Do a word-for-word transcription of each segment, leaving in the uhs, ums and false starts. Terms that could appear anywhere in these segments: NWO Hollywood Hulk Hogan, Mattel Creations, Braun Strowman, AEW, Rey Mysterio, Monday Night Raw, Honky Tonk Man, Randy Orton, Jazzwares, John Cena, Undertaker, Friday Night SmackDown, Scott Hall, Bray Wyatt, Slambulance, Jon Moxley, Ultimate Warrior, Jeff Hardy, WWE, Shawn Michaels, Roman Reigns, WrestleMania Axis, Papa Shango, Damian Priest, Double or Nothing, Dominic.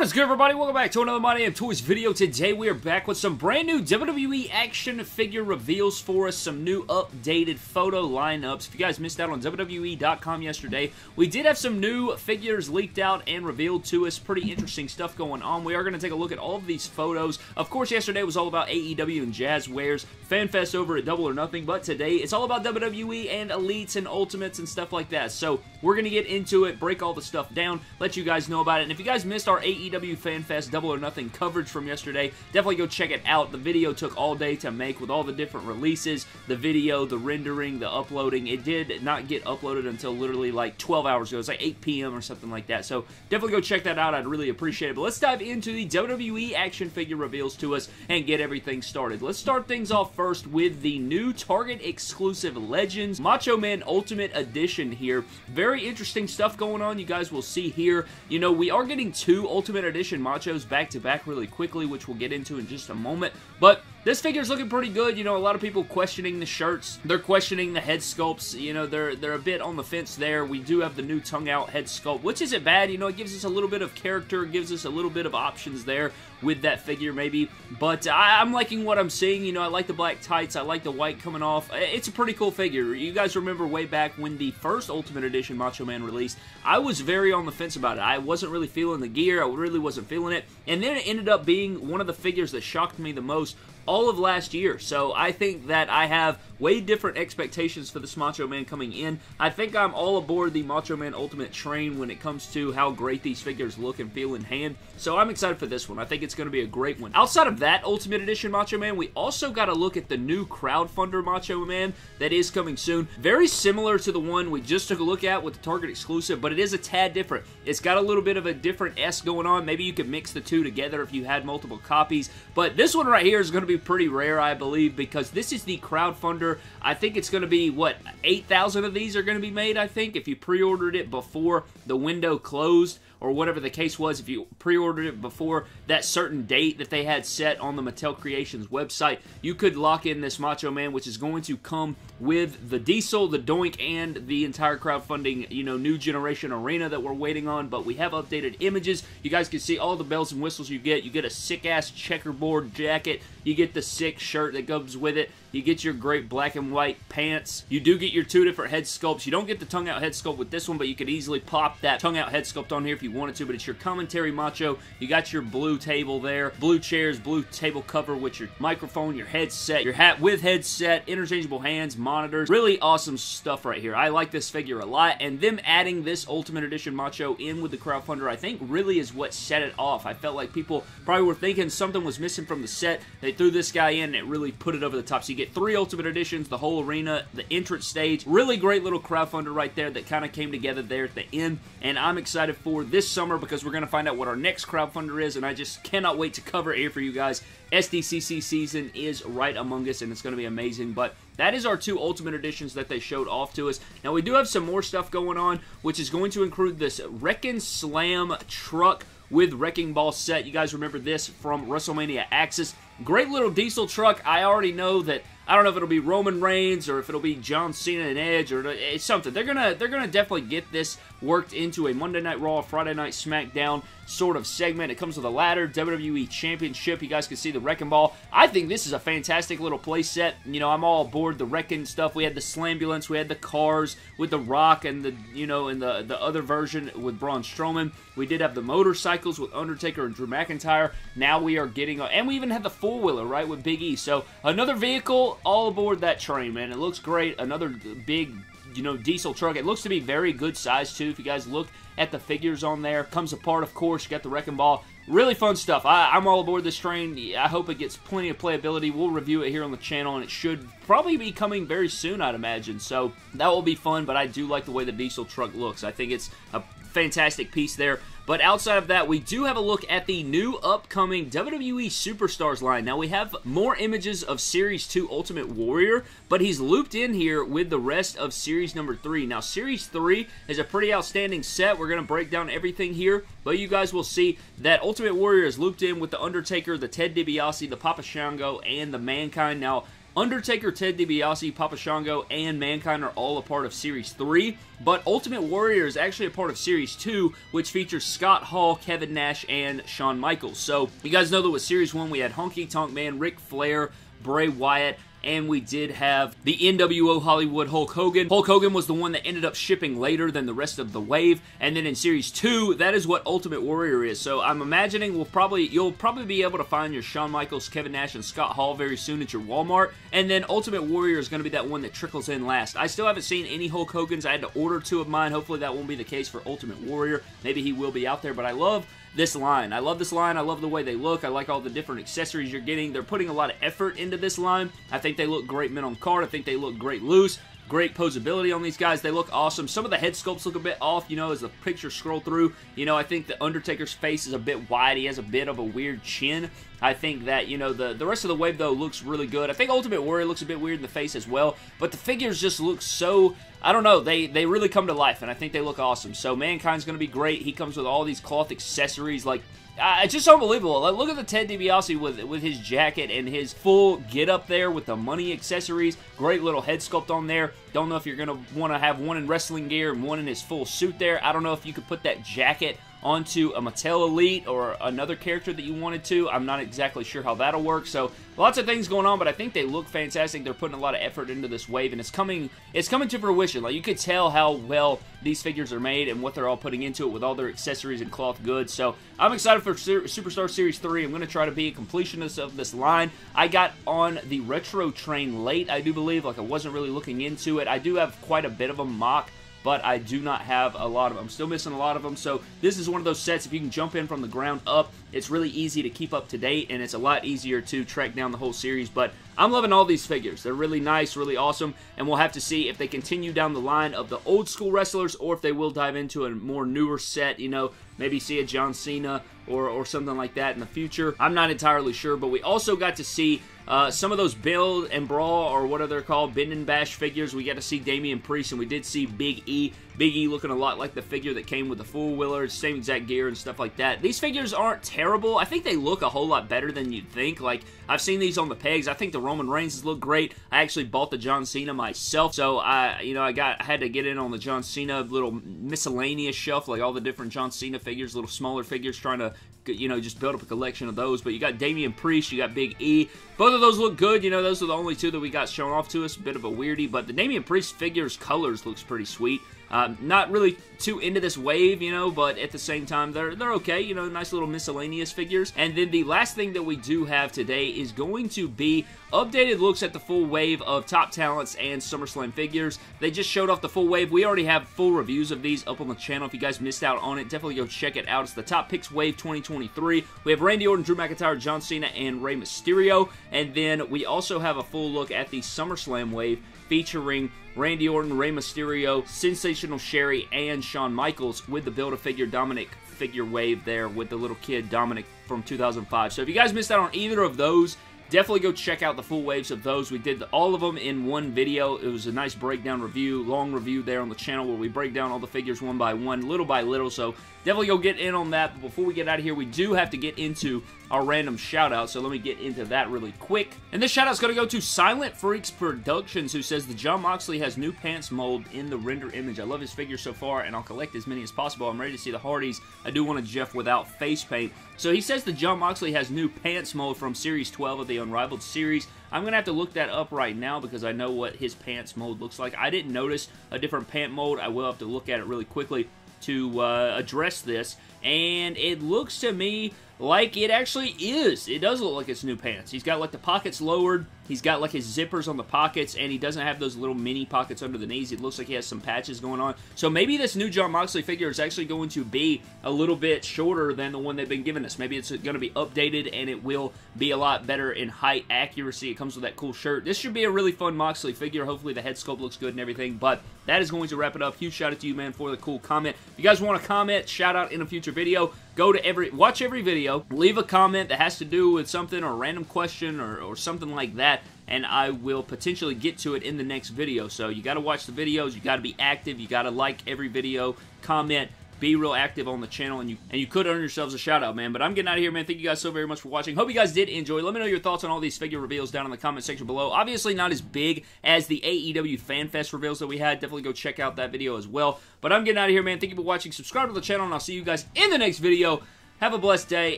What is good, everybody? Welcome back to another My Damn Toys video. Today we are back with some brand new W W E action figure reveals for us, some new updated photo lineups. If you guys missed out on W W E dot com yesterday, we did have some new figures leaked out and revealed to us. Pretty interesting stuff going on. We are going to take a look at all of these photos. Of course, yesterday was all about A E W and Jazzwares, FanFest over at Double or Nothing, but today it's all about W W E and Elites and Ultimates and stuff like that. So we're going to get into it, break all the stuff down, let you guys know about it. And if you guys missed our A E W FanFest Double or Nothing coverage from yesterday, definitely go check it out. The video took all day to make with all the different releases, the video, the rendering, the uploading. It did not get uploaded until literally like twelve hours ago. It's like eight P M or something like that. So definitely go check that out. I'd really appreciate it. But let's dive into the W W E action figure reveals to us and get everything started. Let's start things off first with the new Target exclusive Legends Macho Man Ultimate Edition here. Very interesting stuff going on. You guys will see here. You know, we are getting two Ultimate Ultimate Edition Machos back-to-back really quickly, which we'll get into in just a moment, but this figure's looking pretty good. You know, a lot of people questioning the shirts. They're questioning the head sculpts. You know, they're they're a bit on the fence there. We do have the new tongue-out head sculpt, which isn't bad. You know, it gives us a little bit of character, gives us a little bit of options there with that figure maybe, but I, I'm liking what I'm seeing. You know, I like the black tights. I like the white coming off. It's a pretty cool figure. You guys remember way back when the first Ultimate Edition Macho Man released, I was very on the fence about it. I wasn't really feeling the gear. I really wasn't feeling it, and then it ended up being one of the figures that shocked me the most all of last year. So I think that I have way different expectations for this Macho Man coming in. I think I'm all aboard the Macho Man Ultimate train when it comes to how great these figures look and feel in hand. So I'm excited for this one. I think it's going to be a great one. Outside of that Ultimate Edition Macho Man, we also got a look at the new Crowdfunder Macho Man that is coming soon. Very similar to the one we just took a look at with the Target exclusive, but it is a tad different. It's got a little bit of a different S going on. Maybe you could mix the two together if you had multiple copies, but this one right here is going to be pretty rare, I believe, because this is the crowdfunder. I think it's going to be, what, eight thousand of these are going to be made, I think, if you pre-ordered it before the window closed, or whatever the case was, if you pre-ordered it before that certain date that they had set on the Mattel Creations website, you could lock in this Macho Man, which is going to come with the Diesel, the Doink, and the entire crowdfunding, you know, new generation arena that we're waiting on, but we have updated images. You guys can see all the bells and whistles you get. You get a sick-ass checkerboard jacket. You get the sick shirt that goes with it. You get your great black and white pants. You do get your two different head sculpts. You don't get the tongue-out head sculpt with this one, but you could easily pop that tongue-out head sculpt on here if you wanted to, but it's your commentary macho. You got your blue table there, blue chairs, blue table cover with your microphone, your headset, your hat with headset, interchangeable hands, monitors. Really awesome stuff right here. I like this figure a lot, and them adding this Ultimate Edition Macho in with the crowdfunder, I think really is what set it off. I felt like people probably were thinking something was missing from the set. They threw this guy in and it really put it over the top. So you get three Ultimate Editions, the whole arena, the entrance stage. Really great little crowdfunder right there that kind of came together there at the end, and I'm excited for this summer because we're going to find out what our next crowdfunder is, and I just cannot wait to cover it here for you guys. S D C C season is right among us, and it's going to be amazing, but that is our two Ultimate Editions that they showed off to us. Now, we do have some more stuff going on, which is going to include this Wreckin' Slam truck with Wrecking Ball set. You guys remember this from WrestleMania Axis. Great little diesel truck. I already know that. I don't know if it'll be Roman Reigns or if it'll be John Cena and Edge or it's something. They're gonna they're gonna definitely get this worked into a Monday Night Raw, Friday Night SmackDown sort of segment. It comes with a ladder, W W E Championship. You guys can see the Wrecking Ball. I think this is a fantastic little play set. You know, I'm all aboard the wrecking stuff. We had the Slambulance, we had the cars with the Rock and the you know and the the other version with Braun Strowman. We did have the motorcycles with Undertaker and Drew McIntyre. Now we are getting and we even had the four wheeler right with Big E. So another vehicle. All aboard that train, man. It looks great. Another big, you know, diesel truck. It looks to be very good size, too, if you guys look at the figures on there. Comes apart, of course. You got the Wrecking Ball. Really fun stuff. I, I'm all aboard this train. I hope it gets plenty of playability. We'll review it here on the channel, and it should probably be coming very soon, I'd imagine. So that will be fun, but I do like the way the diesel truck looks. I think it's a fantastic piece there. But outside of that, we do have a look at the new upcoming W W E Superstars line. Now, we have more images of Series two Ultimate Warrior, but he's looped in here with the rest of Series number three. Now, Series three is a pretty outstanding set. We're going to break down everything here, but you guys will see that Ultimate Warrior is looped in with the Undertaker, the Ted DiBiase, the Papa Shango, and the Mankind. Now, Undertaker, Ted DiBiase, Papa Shango, and Mankind are all a part of Series three, but Ultimate Warrior is actually a part of Series two, which features Scott Hall, Kevin Nash, and Shawn Michaels. So, you guys know that with Series one, we had Honky Tonk Man, Ric Flair, Bray Wyatt, and we did have the N W O Hollywood Hulk Hogan. Hulk Hogan was the one that ended up shipping later than the rest of the wave. And then in Series two, that is what Ultimate Warrior is. So I'm imagining we'll probably you'll probably be able to find your Shawn Michaels, Kevin Nash, and Scott Hall very soon at your Walmart. And then Ultimate Warrior is going to be that one that trickles in last. I still haven't seen any Hulk Hogans. I had to order two of mine. Hopefully that won't be the case for Ultimate Warrior. Maybe he will be out there, but I love this line. I love this line. I love the way they look. I like all the different accessories you're getting. They're putting a lot of effort into this line. I think they look great men on card. I think they look great loose. Great posability on these guys. They look awesome. Some of the head sculpts look a bit off, you know, as the pictures scroll through. You know, I think the Undertaker's face is a bit wide. He has a bit of a weird chin. I think that, you know, the, the rest of the wave, though, looks really good. I think Ultimate Warrior looks a bit weird in the face as well, but the figures just look so, I don't know, they, they really come to life, and I think they look awesome. So Mankind's going to be great. He comes with all these cloth accessories, like, Uh, it's just unbelievable. Like, look at the Ted DiBiase with, with his jacket and his full get-up there with the money accessories. Great little head sculpt on there. Don't know if you're going to want to have one in wrestling gear and one in his full suit there. I don't know if you could put that jacket onto a Mattel Elite or another character that you wanted to. I'm not exactly sure how that'll work. So lots of things going on, but I think they look fantastic. They're putting a lot of effort into this wave, and it's coming it's coming to fruition. Like, you could tell how well these figures are made and what they're all putting into it with all their accessories and cloth goods. So I'm excited for Superstar Series three. I'm going to try to be a completionist of this line. I got on the retro train late, I do believe. Like, I wasn't really looking into it. I do have quite a bit of a mock, but I do not have a lot of them. I'm still missing a lot of them, so this is one of those sets, if you can jump in from the ground up, it's really easy to keep up to date, and it's a lot easier to track down the whole series, but I'm loving all these figures. They're really nice, really awesome, and we'll have to see if they continue down the line of the old school wrestlers, or if they will dive into a more newer set, you know, maybe see a John Cena or, or something like that in the future. I'm not entirely sure, but we also got to see Uh, some of those Build and Brawl, or what are they called, Bend and Bash figures. We got to see Damian Priest, and we did see Big E. Big E looking a lot like the figure that came with the four-wheeler, same exact gear and stuff like that. These figures aren't terrible. I think they look a whole lot better than you'd think. Like, I've seen these on the pegs. I think the Roman Reigns look great. I actually bought the John Cena myself, so I, you know, I got I had to get in on the John Cena little miscellaneous shelf, like all the different John Cena figures, little smaller figures, trying to, you know, just build up a collection of those. But you got Damian Priest, you got Big E. Both of those look good. You know, those are the only two that we got shown off to us. A bit of a weirdie, but the Damian Priest figure's colors looks pretty sweet. Um, not really too into this wave, you know, but at the same time, they're, they're okay. You know, nice little miscellaneous figures. And then the last thing that we do have today is going to be updated looks at the full wave of Top Talents and SummerSlam figures. They just showed off the full wave. We already have full reviews of these up on the channel. If you guys missed out on it, definitely go check it out. It's the Top Picks Wave twenty twenty-three. We have Randy Orton, Drew McIntyre, John Cena, and Rey Mysterio. And then we also have a full look at the SummerSlam wave featuring Randy Orton, Rey Mysterio, Sensational Sherry, and Shawn Michaels with the Build-A-Figure Dominic figure wave there with the little kid Dominic from two thousand five. So if you guys missed out on either of those, definitely go check out the full waves of those. We did all of them in one video. It was a nice breakdown review, long review there on the channel where we break down all the figures one by one, little by little. So definitely go get in on that. But before we get out of here, we do have to get into our random shout-out. So let me get into that really quick. And this shout-out's going to go to Silent Freaks Productions, who says, the Jon Moxley has new pants mold in the render image. I love his figure so far, and I'll collect as many as possible. I'm ready to see the Hardys. I do want a Jeff without face paint. So he says the Jon Moxley has new pants mold from Series twelve of the Unrivaled series. I'm going to have to look that up right now because I know what his pants mold looks like. I didn't notice a different pant mold. I will have to look at it really quickly to uh, address this. And it looks to me like it actually is. It does look like it's new pants. He's got like the pockets lowered. He's got like his zippers on the pockets, and he doesn't have those little mini pockets under the knees. It looks like he has some patches going on. So maybe this new Jon Moxley figure is actually going to be a little bit shorter than the one they've been giving us. Maybe it's going to be updated, and it will be a lot better in height, accuracy. It comes with that cool shirt. This should be a really fun Moxley figure. Hopefully the head sculpt looks good and everything, but that is going to wrap it up. Huge shout out to you, man, for the cool comment. If you guys want to comment, shout out in a future video, go to every, watch every video, leave a comment that has to do with something or a random question or, or something like that, and I will potentially get to it in the next video. So you got to watch the videos, you got to be active, you got to like every video, comment, Be real active on the channel, and you and you could earn yourselves a shout out, man. But I'm getting out of here, man. Thank you guys so very much for watching. Hope you guys did enjoy. Let me know your thoughts on all these figure reveals down in the comment section below. Obviously not as big as the A E W Fan Fest reveals that we had. Definitely go check out that video as well. But I'm getting out of here, man. Thank you for watching. Subscribe to the channel, and I'll see you guys in the next video. Have a blessed day,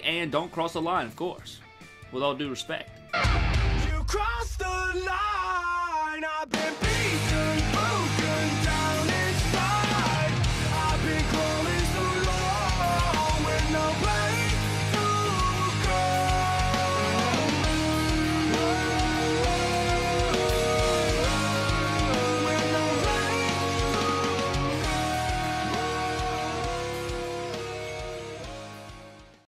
and don't cross the line, of course. With all due respect. You crossed the line!